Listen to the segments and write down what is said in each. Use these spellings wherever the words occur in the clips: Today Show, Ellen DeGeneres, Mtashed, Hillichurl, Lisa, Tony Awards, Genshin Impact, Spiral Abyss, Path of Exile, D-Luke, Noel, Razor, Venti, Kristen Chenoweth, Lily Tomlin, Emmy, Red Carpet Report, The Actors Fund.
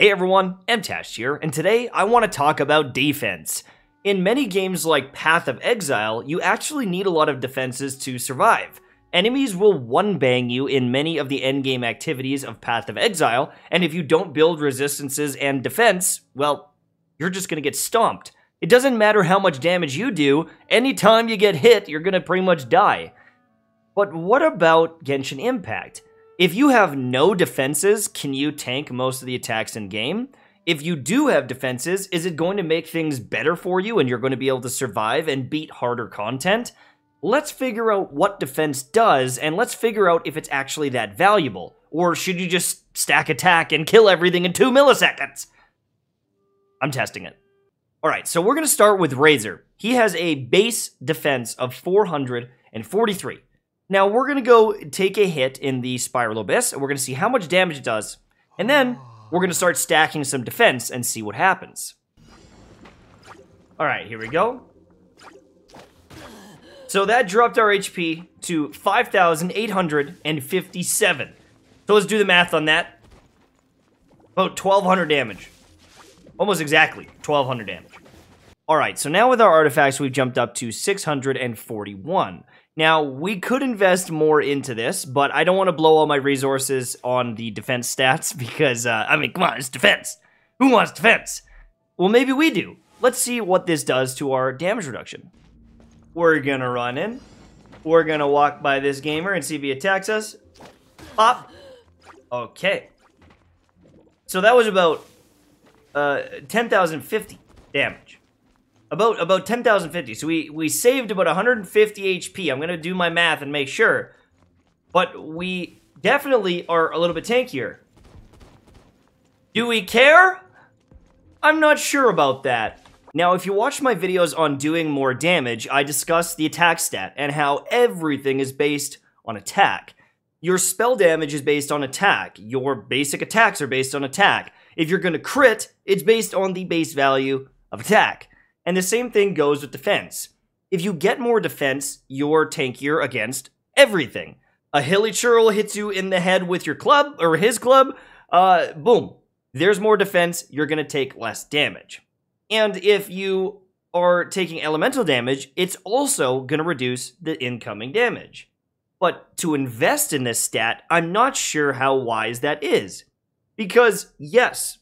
Hey everyone, Mtashed here, and today I want to talk about defense. In many games like Path of Exile, you actually need a lot of defenses to survive. Enemies will one-bang you in many of the endgame activities of Path of Exile, and if you don't build resistances and defense, well, you're just gonna get stomped. It doesn't matter how much damage you do, anytime you get hit, you're gonna pretty much die. But what about Genshin Impact? If you have no defenses, can you tank most of the attacks in game? If you do have defenses, is it going to make things better for you and you're going to be able to survive and beat harder content? Let's figure out what defense does and let's figure out if it's actually that valuable. Or should you just stack attack and kill everything in 2 milliseconds? I'm testing it. Alright, so we're going to start with Razor. He has a base defense of 443. Now we're going to go take a hit in the Spiral Abyss, and we're going to see how much damage it does, and then we're going to start stacking some defense and see what happens. Alright, here we go. So that dropped our HP to 5,857. So let's do the math on that. About 1,200 damage. Almost exactly 1,200 damage. Alright, so now with our artifacts, we've jumped up to 641. Now, we could invest more into this, but I don't want to blow all my resources on the defense stats because, I mean, come on, it's defense. Who wants defense? Well, maybe we do. Let's see what this does to our damage reduction. We're gonna run in. We're gonna walk by this gamer and see if he attacks us. Pop. Okay. So that was about 10,050 damage. About 10,050, so we saved about 150 HP. I'm going to do my math and make sure. But we definitely are a little bit tankier. Do we care? I'm not sure about that. Now, if you watch my videos on doing more damage, I discuss the attack stat and how everything is based on attack. Your spell damage is based on attack. Your basic attacks are based on attack. If you're going to crit, it's based on the base value of attack. And the same thing goes with defense. If you get more defense, you're tankier against everything. A Hillichurl hits you in the head with your club, or his club, boom. There's more defense, you're going to take less damage. And if you are taking elemental damage, it's also going to reduce the incoming damage. But to invest in this stat, I'm not sure how wise that is. Because, yes,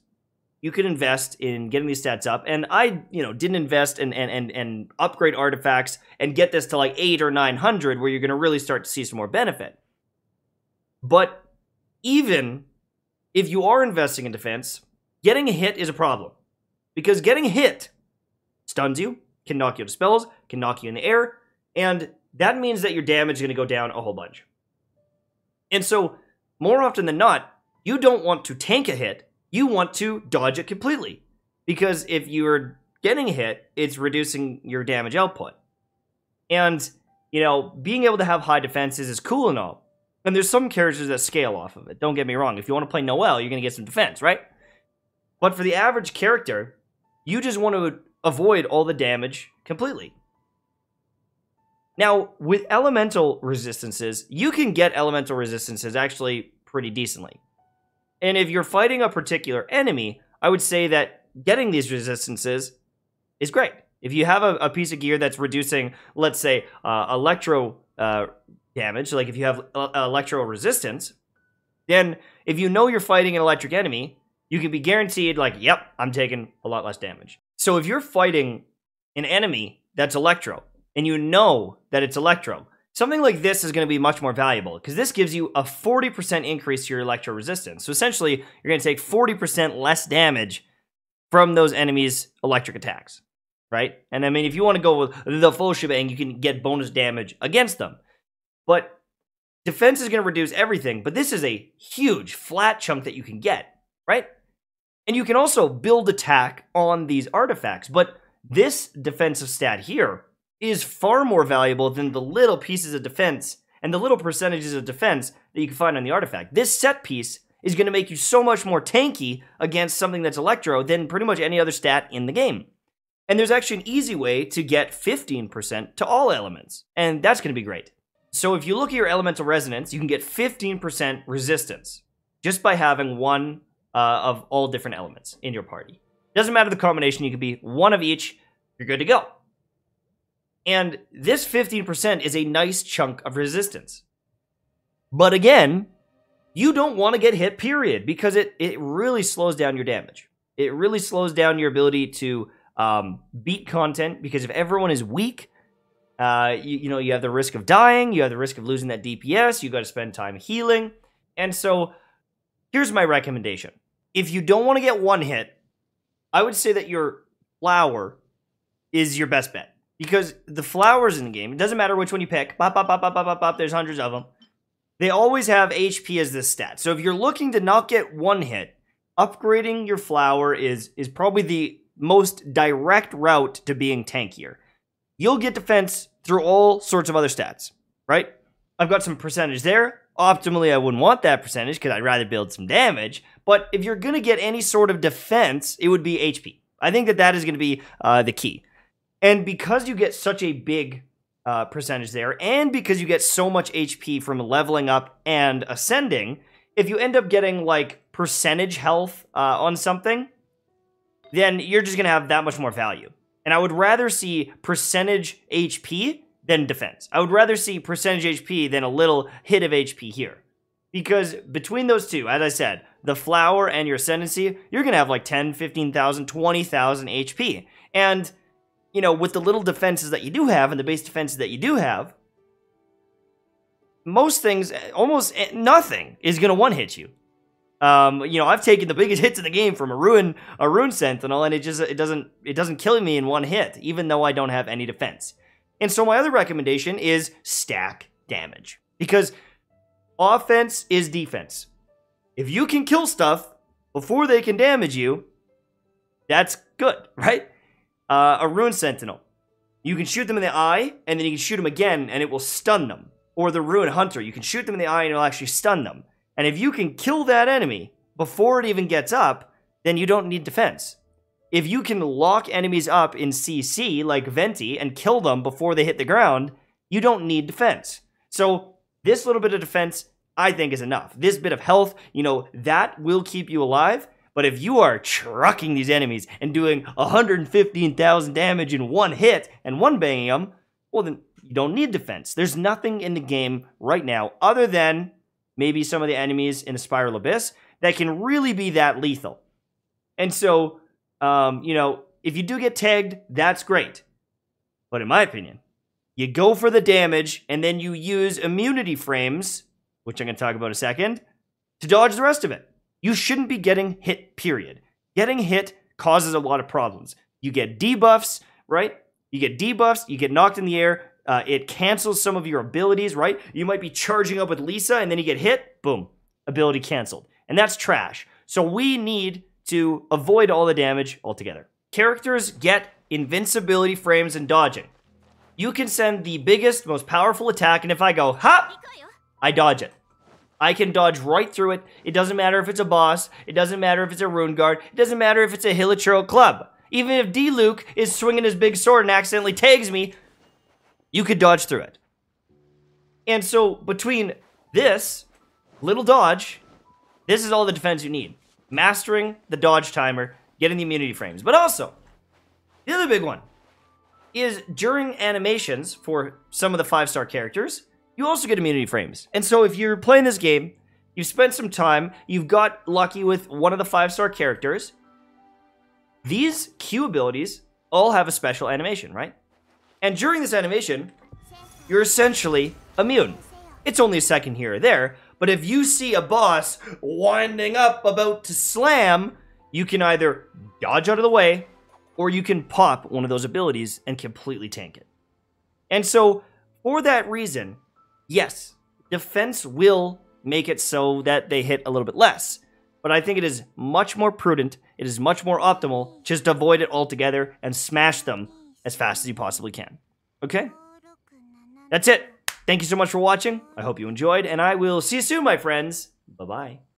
you could invest in getting these stats up, and I, didn't invest and upgrade artifacts and get this to like 800 or 900, where you're going to really start to see some more benefit. But even if you are investing in defense, getting a hit is a problem, because getting hit stuns you, can knock you out of spells, can knock you in the air, and that means that your damage is going to go down a whole bunch. And so, more often than not, you don't want to tank a hit. You want to dodge it completely, because if you're getting hit, it's reducing your damage output. And, being able to have high defenses is cool and all. And there's some characters that scale off of it. Don't get me wrong. If you want to play Noel, you're going to get some defense, right? But for the average character, you just want to avoid all the damage completely. Now, with elemental resistances, you can get elemental resistances actually pretty decently. And if you're fighting a particular enemy, I would say that getting these resistances is great. If you have a piece of gear that's reducing, let's say, electro damage, like if you have electro resistance, then if you know you're fighting an electric enemy, you can be guaranteed, like, yep, I'm taking a lot less damage. So if you're fighting an enemy that's electro, and you know that it's electro, something like this is going to be much more valuable, because this gives you a 40% increase to your electro resistance. So essentially, you're going to take 40% less damage from those enemies' electric attacks, right? And I mean, if you want to go with the full shebang, you can get bonus damage against them. But defense is going to reduce everything, but this is a huge flat chunk that you can get, right? And you can also build attack on these artifacts, but this defensive stat here is far more valuable than the little pieces of defense and the little percentages of defense that you can find on the artifact. This set piece is going to make you so much more tanky against something that's electro than pretty much any other stat in the game. And there's actually an easy way to get 15% to all elements, and that's going to be great. So if you look at your elemental resonance, you can get 15% resistance just by having one of all different elements in your party. Doesn't matter the combination, you can be one of each, you're good to go. And this 15% is a nice chunk of resistance. But again, you don't want to get hit, period, because it really slows down your damage. It really slows down your ability to beat content, because if everyone is weak, you know, you have the risk of dying, you have the risk of losing that DPS, you got to spend time healing. And so here's my recommendation. If you don't want to get one hit, I would say that your flower is your best bet, because the flowers in the game, it doesn't matter which one you pick, pop, pop, pop, pop, pop, pop, pop, there's hundreds of them. They always have HP as this stat. So if you're looking to not get one hit, upgrading your flower is probably the most direct route to being tankier. You'll get defense through all sorts of other stats, right? I've got some percentage there. Optimally, I wouldn't want that percentage because I'd rather build some damage. But if you're going to get any sort of defense, it would be HP. I think that is going to be the key. And because you get such a big percentage there, and because you get so much HP from leveling up and ascending, if you end up getting like percentage health on something, then you're just going to have that much more value. And I would rather see percentage HP than defense. I would rather see percentage HP than a little hit of HP here. Because between those two, as I said, the flower and your ascendancy, you're going to have like 10, 15,000, 20,000 HP. And, you know, with the little defenses that you do have and the base defenses that you do have, most things, almost nothing is going to one-hit you. You know, I've taken the biggest hits in the game from a rune sentinel, and it doesn't kill me in one hit, even though I don't have any defense. And so my other recommendation is stack damage, because offense is defense. If you can kill stuff before they can damage you, that's good, right? A rune sentinel, you can shoot them in the eye, and then you can shoot them again, and it will stun them. Or the rune hunter, you can shoot them in the eye, and it'll actually stun them. And if you can kill that enemy before it even gets up, then you don't need defense. If you can lock enemies up in CC, like Venti, and kill them before they hit the ground, you don't need defense. So this little bit of defense, I think, is enough. This bit of health, you know, that will keep you alive. But if you are trucking these enemies and doing 115,000 damage in one hit and one banging them, well, then you don't need defense. There's nothing in the game right now other than maybe some of the enemies in the Spiral Abyss that can really be that lethal. And so, you know, if you do get tagged, that's great. But in my opinion, you go for the damage, and then you use immunity frames, which I'm going to talk about in a second, to dodge the rest of it. You shouldn't be getting hit, period. Getting hit causes a lot of problems. You get debuffs, right? You get debuffs, you get knocked in the air, it cancels some of your abilities, right? You might be charging up with Lisa, and then you get hit, boom, ability canceled. And that's trash. So we need to avoid all the damage altogether. Characters get invincibility frames and dodging. You can send the biggest, most powerful attack, and if I go, hop, I dodge it. I can dodge right through it. It doesn't matter if it's a boss. It doesn't matter if it's a rune guard. It doesn't matter if it's a Hillichurl club. Even if D-Luke is swinging his big sword and accidentally tags me, you could dodge through it. And so between this little dodge, this is all the defense you need. Mastering the dodge timer, getting the immunity frames. But also, the other big one is during animations for some of the 5-star characters, you also get immunity frames. And so if you're playing this game, you've spent some time, you've got lucky with one of the 5-star characters, these Q abilities all have a special animation, right? And during this animation, you're essentially immune. It's only a second here or there, but if you see a boss winding up about to slam, you can either dodge out of the way, or you can pop one of those abilities and completely tank it. And so, for that reason, yes, defense will make it so that they hit a little bit less. But I think it is much more prudent, it is much more optimal, just avoid it altogether and smash them as fast as you possibly can. Okay? That's it. Thank you so much for watching. I hope you enjoyed, and I will see you soon, my friends. Bye-bye.